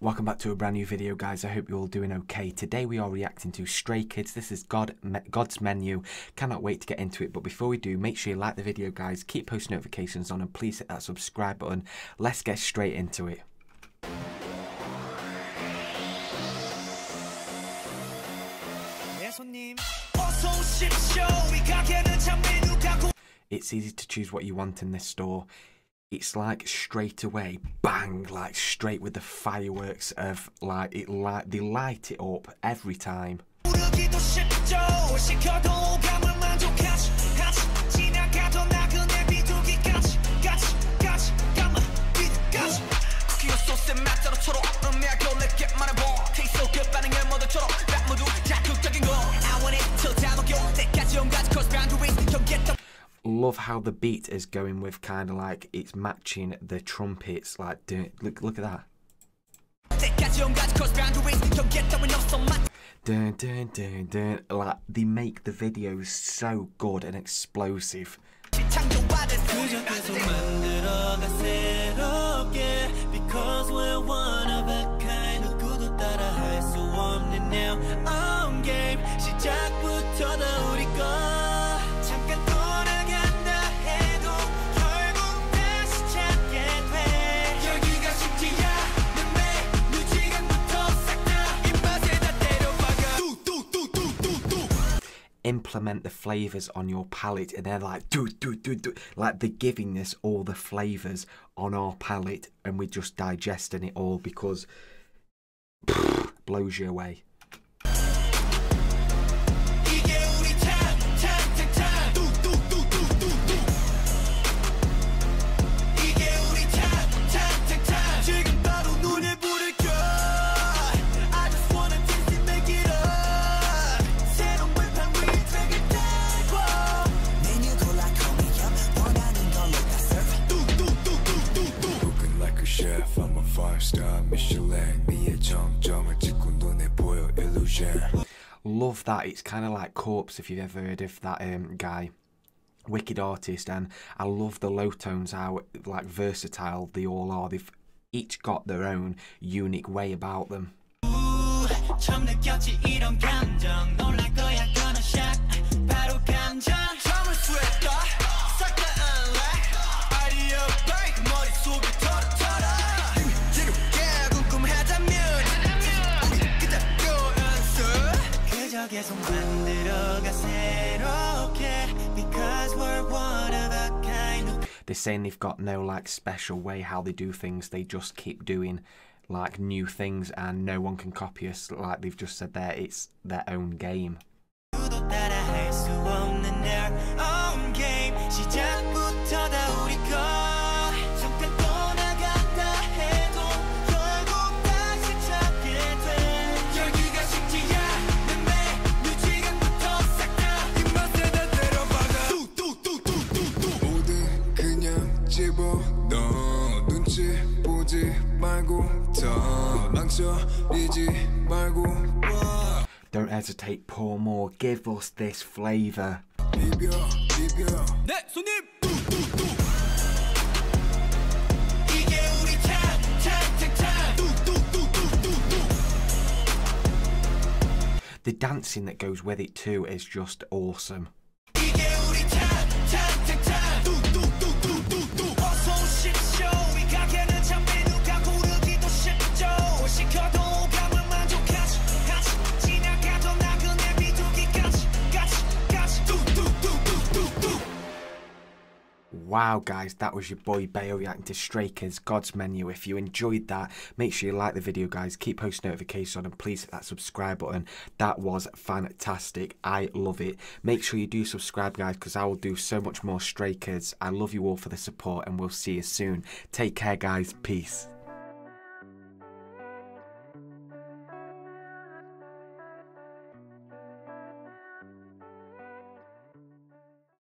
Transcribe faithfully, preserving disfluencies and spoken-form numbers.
Welcome back to a brand new video, guys. I hope you're all doing okay. Today we are reacting to Stray Kids. This is God Me God's Menu. Cannot wait to get into it, but before we do, make sure you like the video, guys. Keep post notifications on and please hit that subscribe button. Let's get straight into it. It's easy to choose what you want in this store. It's like straight away, bang, like straight with the fireworks of like it light they light it up every time. Love how the beat is going with kind of like it's matching the trumpets, like doing, look look at that. Dun, dun, dun, dun. Like they make the videos so good and explosive. Implement the flavors on your palate, and they're like do do do do, like they're giving us all the flavors on our palate and we're just digesting it all because pff, blows you away. Love that. It's kind of like Corpse, if you've ever heard of that um, guy, wicked artist, and I love the low tones, how like versatile they all are. They've each got their own unique way about them. They're saying they've got no like special way how they do things. They just keep doing like new things and no one can copy us. Like they've just said there, it's their own game. Don't hesitate, pour more, give us this flavour. The dancing that goes with it too is just awesome. Wow, guys, that was your boy Bayo reacting to Stray Kids, God's Menu. If you enjoyed that, make sure you like the video, guys. Keep post notifications on and please hit that subscribe button. That was fantastic. I love it. Make sure you do subscribe, guys, because I will do so much more Stray Kids. I love you all for the support and we'll see you soon. Take care, guys. Peace.